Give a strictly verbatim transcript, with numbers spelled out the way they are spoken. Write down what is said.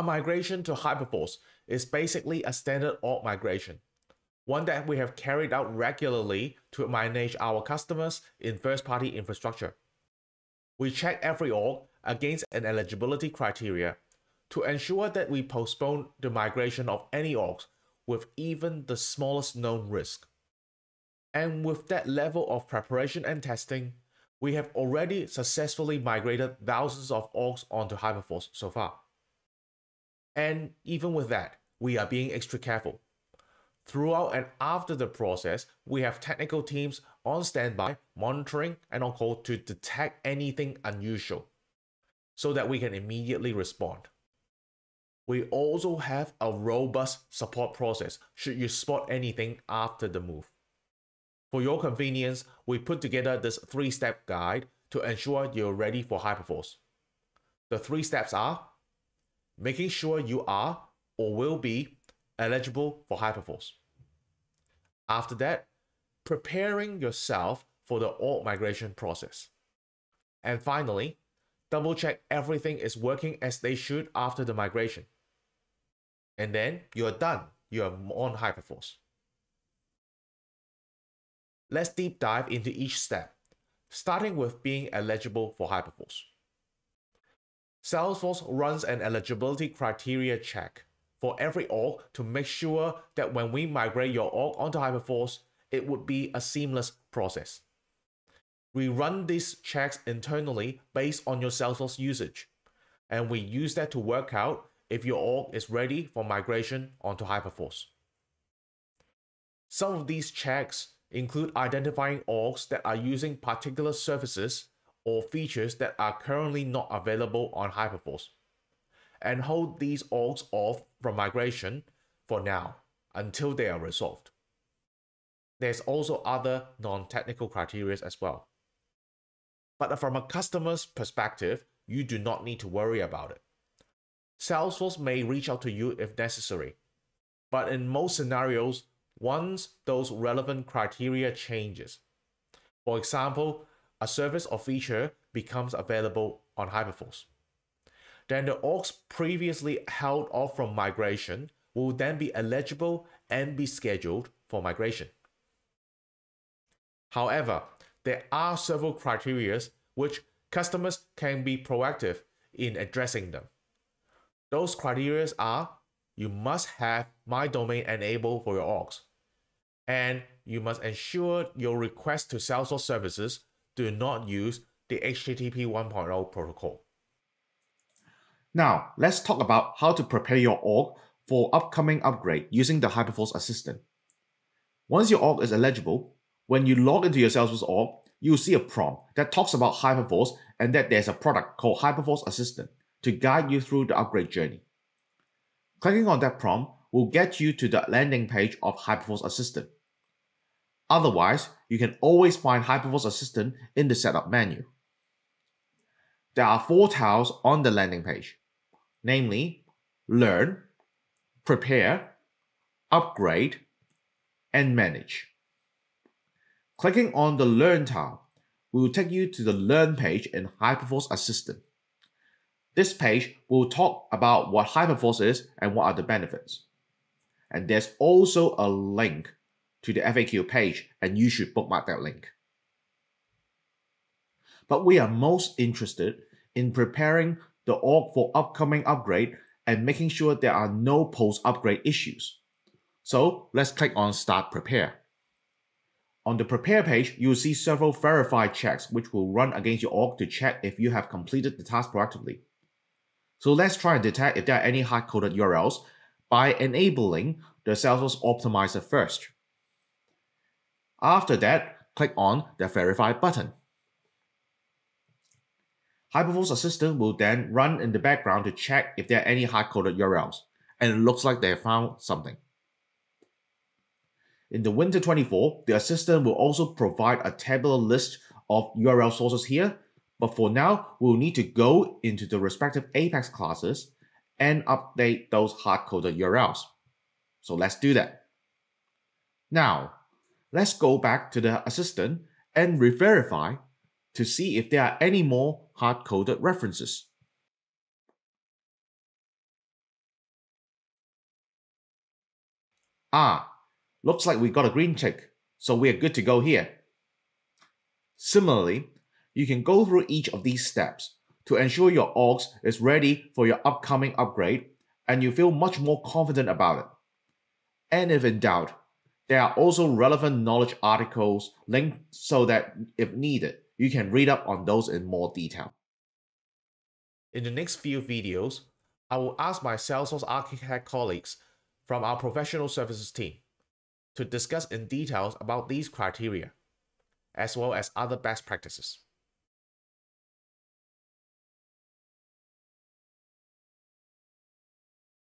A migration to Hyperforce is basically a standard org migration, one that we have carried out regularly to manage our customers in first-party infrastructure. We check every org against an eligibility criteria to ensure that we postpone the migration of any orgs with even the smallest known risk. And with that level of preparation and testing, we have already successfully migrated thousands of orgs onto Hyperforce so far. And even with that, we are being extra careful. Throughout and after the process, we have technical teams on standby, monitoring, and on call to detect anything unusual so that we can immediately respond. We also have a robust support process should you spot anything after the move. For your convenience, we put together this three-step guide to ensure you're ready for Hyperforce. The three steps are making sure you are or will be eligible for Hyperforce. After that, preparing yourself for the org migration process. And finally, double-check everything is working as they should after the migration. And then you're done. You're on Hyperforce. Let's deep dive into each step, starting with being eligible for Hyperforce. Salesforce runs an eligibility criteria check for every org to make sure that when we migrate your org onto Hyperforce, it would be a seamless process. We run these checks internally based on your Salesforce usage, and we use that to work out if your org is ready for migration onto Hyperforce. Some of these checks include identifying orgs that are using particular services or features that are currently not available on Hyperforce, and hold these orgs off from migration for now until they are resolved. There's also other non-technical criteria as well. But from a customer's perspective, you do not need to worry about it. Salesforce may reach out to you if necessary, but in most scenarios, once those relevant criteria changes. For example, a service or feature becomes available on Hyperforce. Then the orgs previously held off from migration will then be eligible and be scheduled for migration. However, there are several criteria which customers can be proactive in addressing them. Those criteria are you must have My Domain enabled for your orgs, and you must ensure your requests to Salesforce services do not use the H T T P one point oh protocol. Now, let's talk about how to prepare your org for upcoming upgrade using the Hyperforce Assistant. Once your org is eligible, when you log into your Salesforce org, you'll see a prompt that talks about Hyperforce and that there's a product called Hyperforce Assistant to guide you through the upgrade journey. Clicking on that prompt will get you to the landing page of Hyperforce Assistant. Otherwise, you can always find Hyperforce Assistant in the setup menu. There are four tiles on the landing page, namely Learn, Prepare, Upgrade, and Manage. Clicking on the Learn tile will take you to the Learn page in Hyperforce Assistant. This page will talk about what Hyperforce is and what are the benefits. And there's also a link to the F A Q page, and you should bookmark that link. But we are most interested in preparing the org for upcoming upgrade and making sure there are no post-upgrade issues. So let's click on Start Prepare. On the Prepare page, you'll see several verified checks which will run against your org to check if you have completed the task proactively. So let's try and detect if there are any hard-coded U R Ls by enabling the Salesforce Optimizer first. After that, click on the Verify button. Hyperforce Assistant will then run in the background to check if there are any hard-coded U R Ls, and it looks like they have found something. In the Winter twenty-four, the Assistant will also provide a tabular list of U R L sources here, but for now, we'll need to go into the respective APEX classes and update those hard-coded U R Ls. So let's do that. Now, let's go back to the Assistant and re-verify to see if there are any more hard-coded references. Ah, looks like we got a green tick, so we are good to go here. Similarly, you can go through each of these steps to ensure your orgs is ready for your upcoming upgrade and you feel much more confident about it. And if in doubt, there are also relevant knowledge articles linked so that if needed, you can read up on those in more detail. In the next few videos, I will ask my Salesforce Architect colleagues from our professional services team to discuss in details about these criteria, as well as other best practices.